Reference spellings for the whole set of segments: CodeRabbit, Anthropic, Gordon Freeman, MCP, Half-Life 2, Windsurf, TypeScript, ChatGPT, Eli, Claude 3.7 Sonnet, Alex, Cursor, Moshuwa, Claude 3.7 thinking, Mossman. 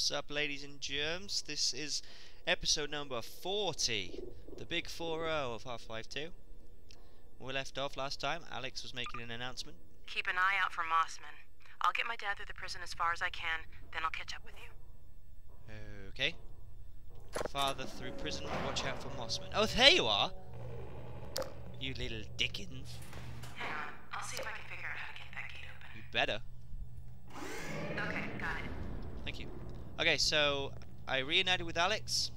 What's up, ladies and germs? This is episode number 40, the big 4-0 of Half-Life 2. When we left off last time, Alex was making an announcement. Keep an eye out for Mossman. I'll get my dad through the prison as far as I can, then I'll catch up with you. Okay. Father through prison, watch out for Mossman. Oh, there you are! You little dickens. Hang on, I'll see if I can figure out how to get that gate open. You better. Okay, got it. Thank you. Okay, so I reunited with Alex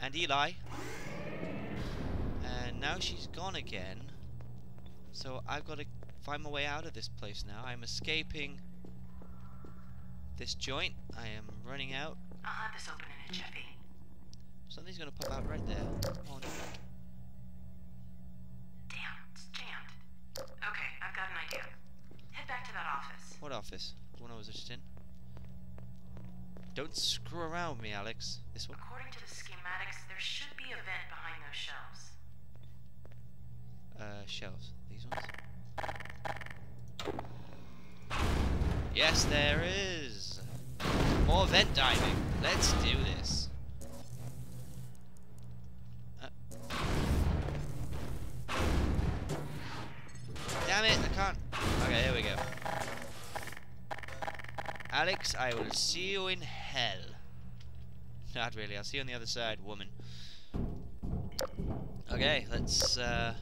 and Eli, and now she's gone again. So I've got to find my way out of this place now. I'm escaping this joint. I am running out. I'll have this open in a jiffy. Something's gonna pop out right there. Oh no. Damn, it's jammed. Okay, I've got an idea. Head back to that office. What office? The one I was just in. Don't screw around with me, Alex. This one. According to the schematics, there should be a vent behind those shelves. Shelves. These ones? Yes, there is! More vent diving! Let's do this! Damn it, I can't... Okay, here we go. Alex, I will see you in hell. Not really, I'll see you on the other side, woman. Okay, let's... Wow,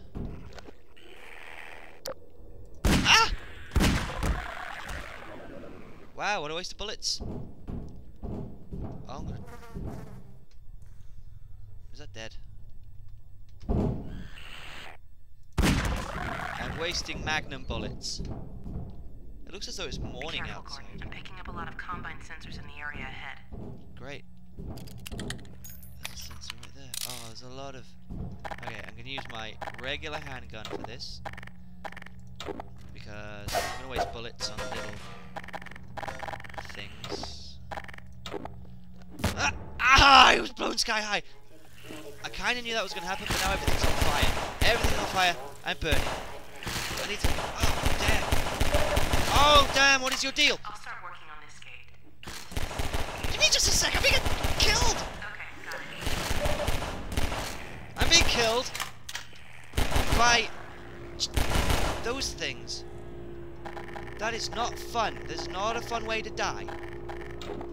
what a waste of bullets. Oh, I'm gonna... Is that dead? I'm wasting magnum bullets. It looks as though it's morning outside. Be careful, Gordon. I'm picking up a lot of combine sensors in the area ahead. Great. There's a sensor right there. Oh, there's a lot of... Okay, I'm gonna use my regular handgun for this. Because I'm gonna waste bullets on little... things. Ah! It was blown sky high! I kinda knew that was gonna happen, but now everything's on fire. Everything's on fire. I'm burning. I need to... Oh, damn! Oh, damn! What is your deal? I'll start working on this gate. Give me just a sec! I'm being killed! Okay, got it. I'm being killed by... those things. That is not fun. There's not a fun way to die.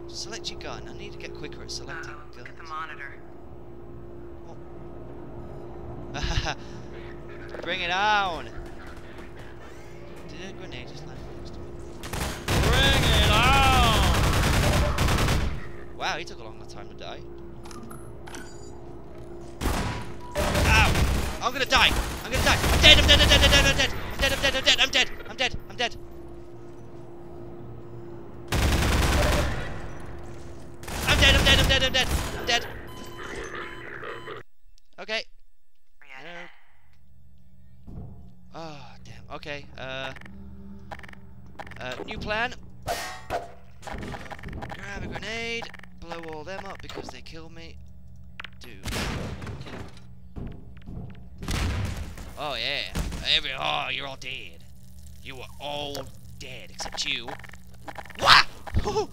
Select your gun. I need to get quicker at selecting guns. Look at the monitor. Oh. Bring it on! Did a grenade just land next to me? Bring it on! Wow, he took a long time to die. Ow! I'm gonna die! I'm gonna die! I'm dead! I'm dead! I'm dead! I'm dead! I'm dead! I'm dead! I'm dead! I'm dead! I'm dead! I'm dead! I'm dead. I'm dead. Okay. Oh, damn. Okay. New plan. Grab a grenade. Blow all them up because they kill me. Dude. Oh, yeah. Oh, you're all dead. You were all dead except you. Wah! Woo-hoo!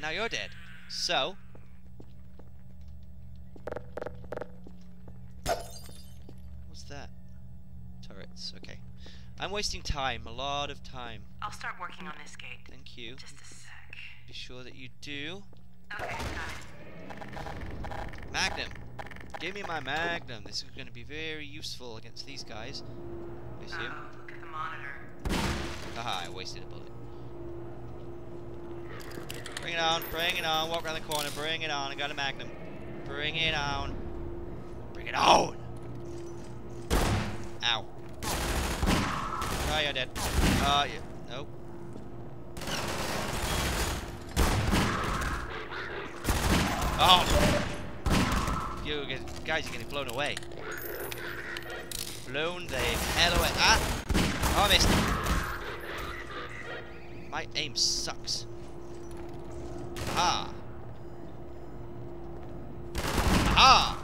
Now you're dead. So what's that? Turrets, okay. I'm wasting time, a lot of time. I'll start working on this gate. Thank you. Just a sec. Be sure that you do. Okay, got it. Magnum. Give me my magnum. This is gonna be very useful against these guys. I assume. Look at the monitor. Haha, I wasted a bullet. Bring it on, walk around the corner, bring it on, I got a magnum. Bring it on. Bring it on! Ow. Oh, you're dead. Yeah. Nope. Oh! You guys are getting blown away. Blown the hell away. Ah! Oh, I missed. My aim sucks. Ah! Ah!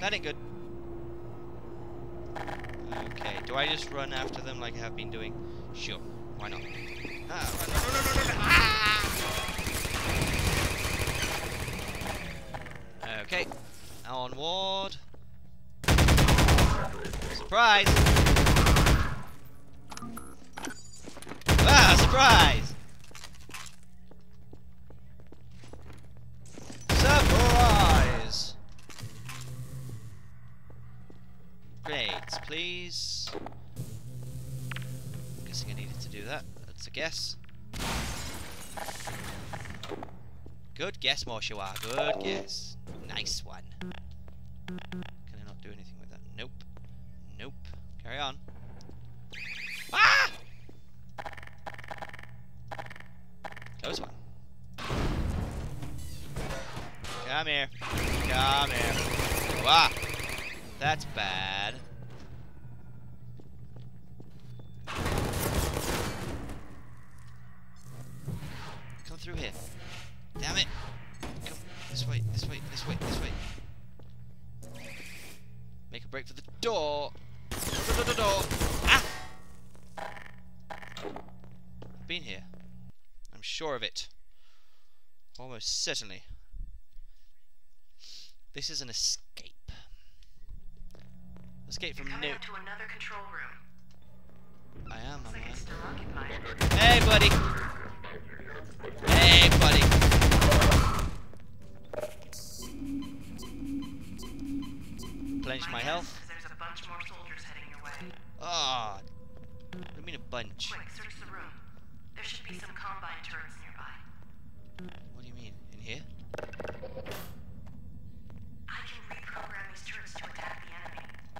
That ain't good. Okay, Do I just run after them like I have been doing? Sure, why not? Ah, okay, onward. Surprise! Ah, surprise! Surprise! Grenades, please. Guessing I needed to do that. That's a guess. Good guess, Moshuwa. Good guess. Nice one. Can I not do anything with that? Nope. Nope. Carry on. Ah! Close one. Come here. Come here. Wah! That's bad. Come through here. Damn it. Come this way, this way, this way, this way. Make a break for the door. Door. Ah! I've been here. I'm sure of it. Almost certainly. This is an escape. Escape from no. To another control room. I am. Looks like it's still occupied. Hey, buddy. Hey, buddy. Clenched my health. There's a bunch more soldiers heading your way. Ah. Oh, what do you mean a bunch? Quick, search the room. There should be some combine turrets nearby. What do you mean? In here?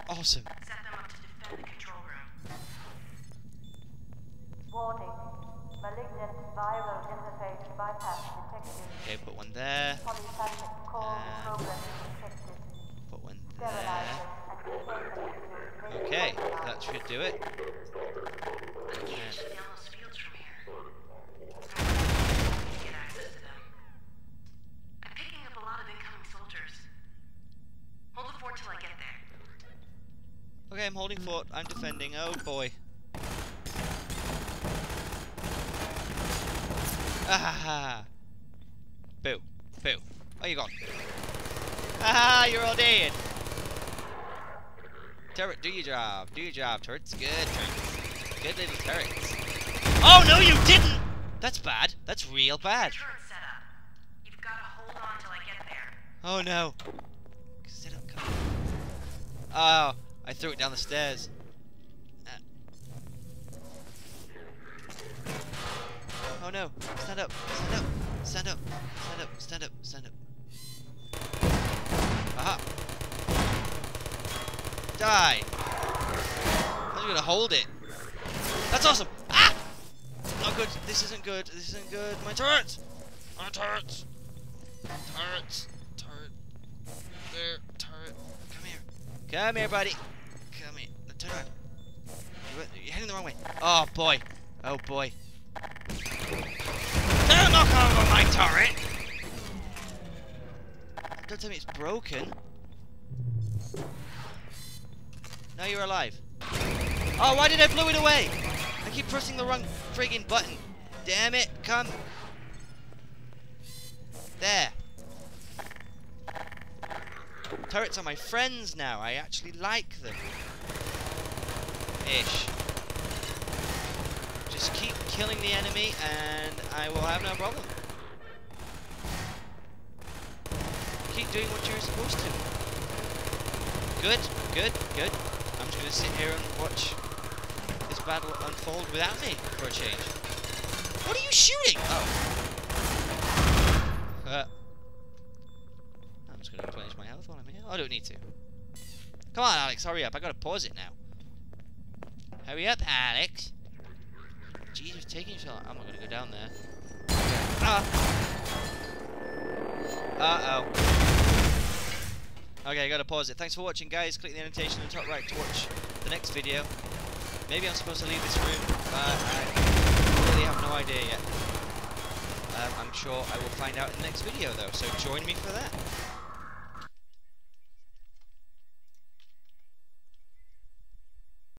Awesome. Set them up to defend the control room. Warning. Malignant viral interface bypass detected. Okay, put one there. Put one there. Okay, that should do it. I'm picking up a lot of incoming soldiers. Hold the fort till I get there. Okay, I'm holding fort. I'm defending. Oh boy. Ah! Boo. Boo. Oh, you gone. Ah, you're all dead. Turret, do your job. Do your job, turrets. Good turrets. Good little turrets. Oh no, you didn't! That's bad. That's real bad. Turret set up. You've got to hold on till I get there. Oh no. Set up. Come on. Oh. I threw it down the stairs. Oh no! Stand up! Stand up! Stand up! Stand up! Stand up! Stand up! Aha! Die! I'm just gonna hold it. That's awesome! Ah! Not good. This isn't good. This isn't good. My turret! My turret! Turret! Turret! There! Turret! Come here! Come here, buddy! Come here. Turn around. You're heading the wrong way. Oh boy. Oh boy. Don't knock over my turret! Don't tell me it's broken. Now you're alive. Oh, why did I blow it away? I keep pressing the wrong friggin' button. Damn it, come. There. Turrets are my friends now. I actually like them. Ish. Just keep killing the enemy and I will have no problem. Keep doing what you're supposed to. Good, good, good. I'm just going to sit here and watch this battle unfold without me for a change. What are you shooting? Oh. I'm just going to replenish my health while I'm here. I don't need to. Come on, Alex, hurry up. I gotta pause it now. Hurry up, Alex. Jeez, it's taking so long. I'm not gonna go down there. Uh oh. Okay, I gotta pause it. Thanks for watching, guys. Click the annotation in the top right to watch the next video. Maybe I'm supposed to leave this room, but I really have no idea yet. I'm sure I will find out in the next video, though, so join me for that.